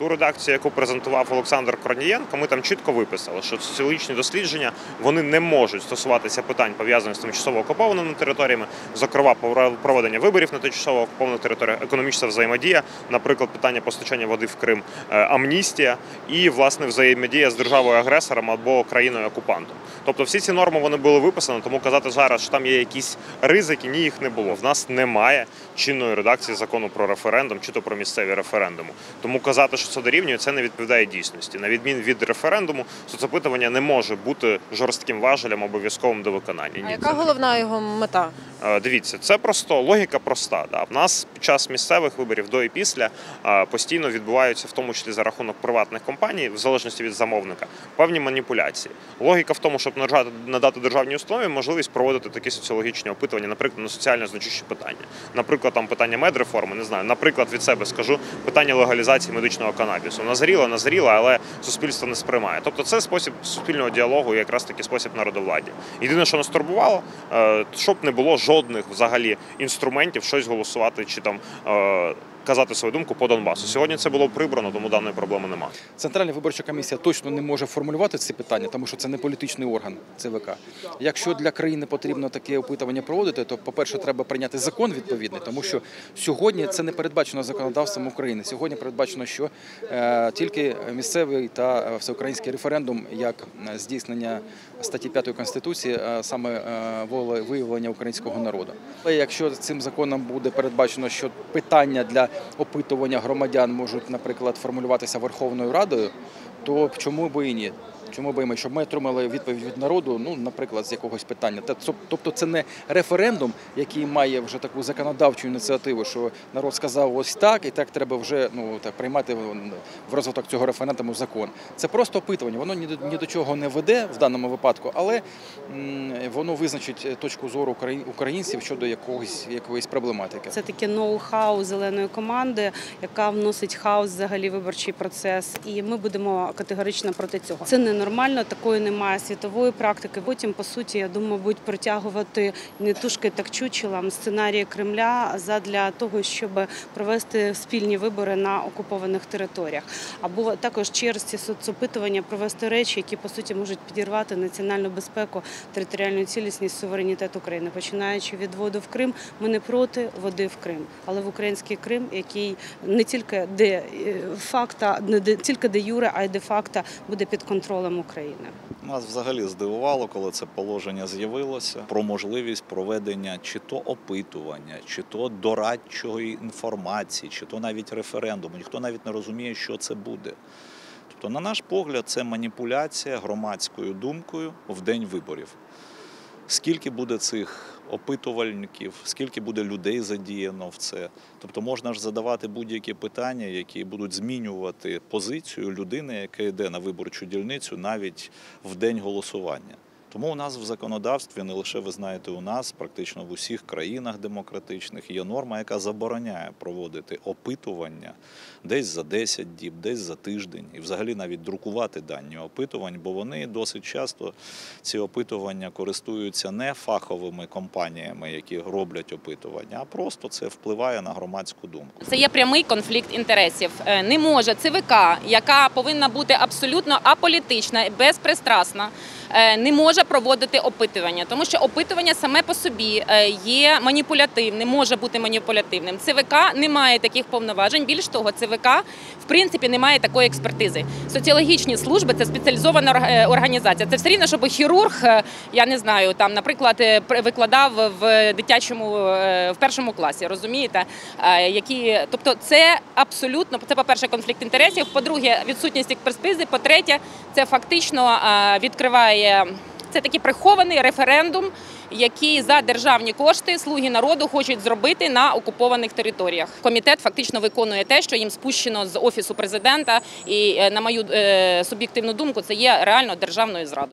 Ту редакцію, яку презентував Олександр Корнієнко, ми там чітко виписали, що соціологічні дослідження, вони не можуть стосуватися питань, пов'язаних з тимчасово окупованими територіями, зокрема, проведення виборів на тимчасово окупованих територіях, економічна взаємодія, наприклад, питання постачання води в Крим, амністія і, власне, взаємодія з державою-агресором або країною-окупантом. Тобто всі ці норми, вони були виписані, тому казати зараз, що там є якісь ризики, ні, їх не було. В нас немає чинної редакції закону про референдум, чи то про місцеві референдуми. Тому казати, що це дорівнює, це не відповідає дійсності. На відмін від референдуму, соцопитування не може бути жорстким важелем обов'язковим до виконання. А яка головна його мета? Дивіться, це просто, логіка проста. В нас під час місцевих виборів до і після постійно відбуваються, в тому числі за рахунок приватних компаній, в залежності від замовника, певні маніпуляції. Логіка в тому, щоб надати державній установі можливість проводити такі соціологічні опитування, наприклад, на соціально значущі питання. Наприклад, там питання медреформи, не знаю, наприклад, від себе скажу, питання легалізації медичного канабісу. Назріло, але суспільство не сприймає. Тобто це спосіб суспільного діалогу і якраз таки спосіб народовладдя. Єдине, що нас турбувало, щоб не було жодних взагалі інструментів щось голосувати чи там казати свою думку по Донбасу. Сьогодні це було прибрано, тому даної проблеми немає. Центральна виборча комісія точно не може формулювати ці питання, тому що це не політичний орган ЦВК. Якщо для країни потрібно таке опитування проводити, то, по-перше, треба прийняти закон відповідний, тому що сьогодні це не передбачено законодавством України. Сьогодні передбачено, що тільки місцевий та всеукраїнський референдум, як здійснення статті 5 Конституції, саме волевиявлення українського народу. Але якщо цим законом буде передбачено, що питання для опитування громадян можуть, наприклад, формулюватися Верховною Радою, то чому б і ні? Чому б і ми? Щоб ми отримали відповідь від народу, ну, наприклад, з якогось питання. Тобто це не референдум, який має вже таку законодавчу ініціативу, що народ сказав ось так, і так треба вже приймати в розвиток цього референдуму закон. Це просто опитування, воно ні до чого не веде в даному випадку, але воно визначить точку зору українців щодо якоїсь проблематики. Це таке ноу-хау зеленої команди, яка вносить хаос взагалі виборчий процес, і ми будемо категорично проти цього. Це не нормально, такої немає світової практики. Потім, по суті, я думаю, будуть протягувати не тушки так чучелам сценарії Кремля задля того, щоб провести спільні вибори на окупованих територіях. Або також через ці соцопитування провести речі, які, по суті, можуть підірвати національну безпеку, територіальну цілісність, суверенітет України. Починаючи від води в Крим, ми не проти води в Крим, але в український Крим, який не тільки де юре, а й де-факто буде під контролем України. Нас взагалі здивувало, коли це положення з'явилося, про можливість проведення чи то опитування, чи то дорадчої інформації, чи то навіть референдуму. Ніхто навіть не розуміє, що це буде. Тобто, на наш погляд, це маніпуляція громадською думкою в день виборів. Скільки буде цих опитувальників, скільки буде людей задіяно в це. Тобто можна ж задавати будь-які питання, які будуть змінювати позицію людини, яка йде на виборчу дільницю навіть в день голосування. Тому у нас в законодавстві, не лише, ви знаєте, у нас, практично в усіх країнах демократичних, є норма, яка забороняє проводити опитування десь за 10 діб, десь за тиждень. І взагалі навіть друкувати дані опитувань, бо вони досить часто, ці опитування, користуються не фаховими компаніями, які роблять опитування, а просто це впливає на громадську думку. Це є прямий конфлікт інтересів. Не може ЦВК, яка повинна бути абсолютно аполітична, безпристрасна, не може проводити опитування, тому що опитування саме по собі є маніпулятивним, може бути маніпулятивним. ЦВК не має таких повноважень, більш того, ЦВК в принципі не має такої експертизи. Соціологічні служби – це спеціалізована організація. Це все рівно, щоб хірург, я не знаю, там, наприклад, викладав в першому класі, розумієте? Тобто це абсолютно, це, по-перше, конфлікт інтересів, по-друге, відсутність експертизи, по-третє, це фактично відкриває... Це такий прихований референдум, який за державні кошти «Слуги народу» хочуть зробити на окупованих територіях. Комітет фактично виконує те, що їм спущено з Офісу президента, і, на мою суб'єктивну думку, це є реально державною зрадою.